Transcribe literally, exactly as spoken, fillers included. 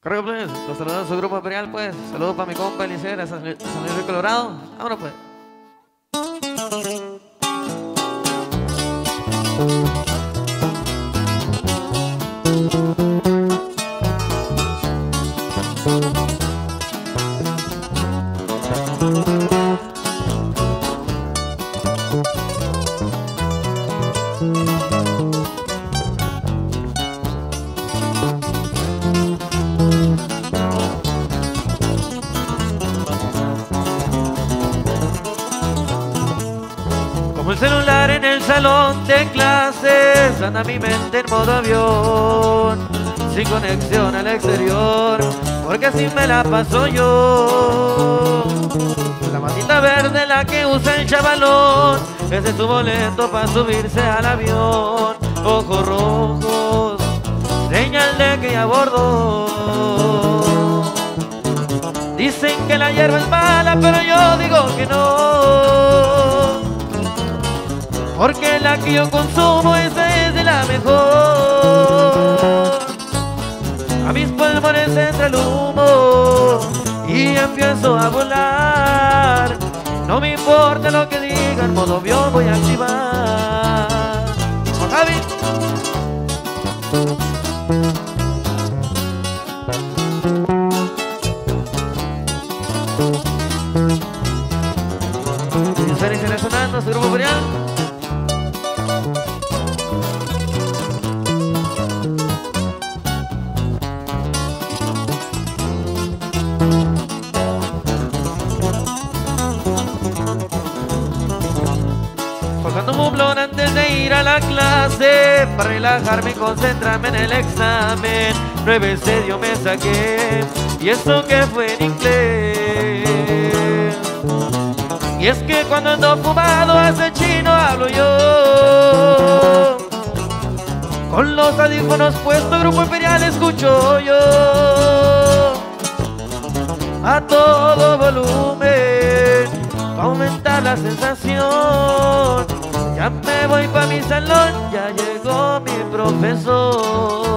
Correcto, pues. Los saludos de su Grupo Imperial, pues. Saludos para mi compa Alicia de San Luis de Colorado. Vámonos, pues. De clases anda mi mente en modo avión, sin conexión al exterior, porque así me la paso yo. La matita verde la que usa el chavalón, ese es su boleto para subirse al avión. Ojos rojos, señal de que ya abordó. Dicen que la hierba es mala, pero yo digo que no, porque la que yo consumo, esa es de la mejor. A mis pulmones entra el humo y empiezo a volar. No me importa lo que digan, modo avión voy a activar. ¡Javi! Para relajarme y concentrarme en el examen, nueve se dio me saqué, y eso que fue en inglés. Y es que cuando ando fumado hace chino hablo yo, con los audífonos puestos Grupo Imperial escucho yo, a todo volumen, pa' aumentar la sensación. Ya me voy pa' mi salón, ya llegó mi profesor.